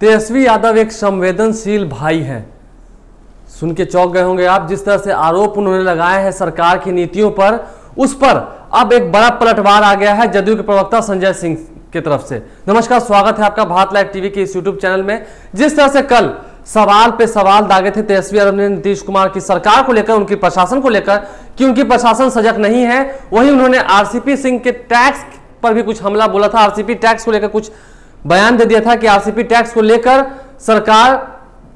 तेजस्वी यादव एक संवेदनशील भाई हैं। सुन के चौंक गए होंगे आप। जिस तरह से आरोप उन्होंने लगाए हैं सरकार की नीतियों पर, उस पर अब एक बड़ा पलटवार आ गया है जदयू के प्रवक्ता संजय सिंह की तरफ से। नमस्कार, स्वागत है आपका भारत लाइव टीवी के इस यूट्यूब चैनल में। जिस तरह से कल सवाल पे सवाल दागे थे तेजस्वी यादव ने नीतीश कुमार की सरकार को लेकर, उनकी प्रशासन को लेकर कि उनकी प्रशासन सजग नहीं है, वहीं उन्होंने आरसीपी सिंह के टैक्स पर भी कुछ हमला बोला था। आरसीपी टैक्स को लेकर कुछ बयान दे दिया था कि आरसीपी टैक्स को लेकर सरकार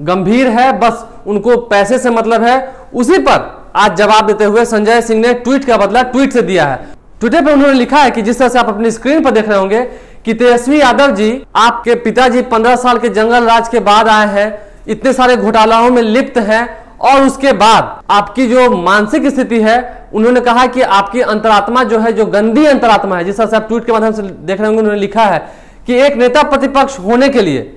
गंभीर है, बस उनको पैसे से मतलब है। उसी पर आज जवाब देते हुए संजय सिंह ने ट्वीट का बदला ट्वीट से दिया है। ट्विटर पर उन्होंने लिखा है कि जिस तरह से आप अपनी स्क्रीन पर देख रहे होंगे कि तेजस्वी यादव जी, आपके पिताजी 15 साल के जंगल राज के बाद आए हैं, इतने सारे घोटालाओं में लिप्त हैं और उसके बाद आपकी जो मानसिक स्थिति है, उन्होंने कहा कि आपकी अंतरात्मा जो है, जो गंदी अंतरात्मा है, जिस तरह से आप ट्वीट के माध्यम से देख रहे होंगे। उन्होंने लिखा है कि एक नेता प्रतिपक्ष होने के लिए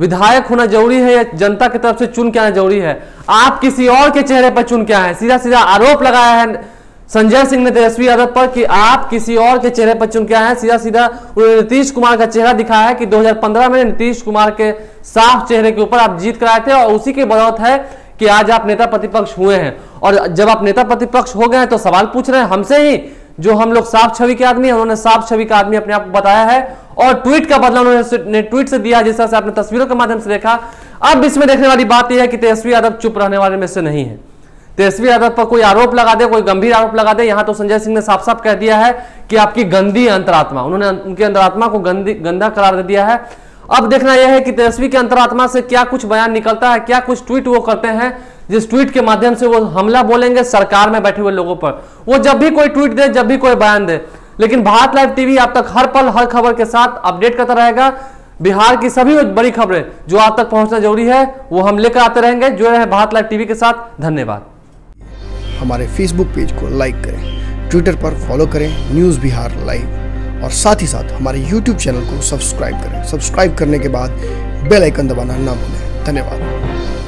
विधायक होना जरूरी है या जनता की तरफ से चुन के आना जरूरी है, आप किसी और के चेहरे पर चुन के आए हैं। सीधा सीधा आरोप लगाया है संजय सिंह ने तेजस्वी यादव पर कि आप किसी और के चेहरे पर चुन के आए हैं। सीधा सीधा उन्होंने नीतीश कुमार का चेहरा दिखाया है कि 2015 में नीतीश कुमार के साफ चेहरे के ऊपर आप जीत कराए थे और उसी की बदौलत है कि आज आप नेता प्रतिपक्ष हुए हैं। और जब आप नेता प्रतिपक्ष हो गए हैं तो सवाल पूछ रहे हैं हमसे ही, जो हम लोग साफ छवि के आदमी है। उन्होंने साफ छवि का आदमी अपने आप को बताया है और ट्वीट का बदला उन्होंने ट्वीट से दिया, जिस तरह से आपने तस्वीरों के माध्यम से देखा। अब इसमें देखने वाली बात यह है कि तेजस्वी यादव चुप रहने वाले में से नहीं है। तेजस्वी यादव पर कोई आरोप लगा दे, कोई गंभीर आरोप लगा दे, यहाँ तो संजय सिंह ने साफ साफ कह दिया है कि आपकी गंदी अंतरात्मा, उन्होंने उनकी अंतरात्मा को गंदा करार दे दिया है। अब देखना यह है कि तेजस्वी की अंतरात्मा से क्या कुछ बयान निकलता है, क्या कुछ ट्वीट वो करते हैं जिस ट्वीट के माध्यम से वो हमला बोलेंगे सरकार में बैठे हुए लोगों पर। वो जब भी कोई ट्वीट दे, जब भी कोई बयान दे, लेकिन भारत लाइव टीवी आप तक हर पल हर खबर के साथ अपडेट करता रहेगा। बिहार की सभी बड़ी खबरें जो आप तक पहुंचना जरूरी है वो हम लेकर आते रहेंगे। जुड़े रहे भारत लाइव टीवी के साथ। धन्यवाद। हमारे फेसबुक पेज को लाइक करें, ट्विटर पर फॉलो करें न्यूज़ बिहार लाइव, और साथ ही साथ हमारे यूट्यूब चैनल को सब्सक्राइब करें। सब्सक्राइब करने के बाद बेल आइकन दबाना ना भूलें। धन्यवाद।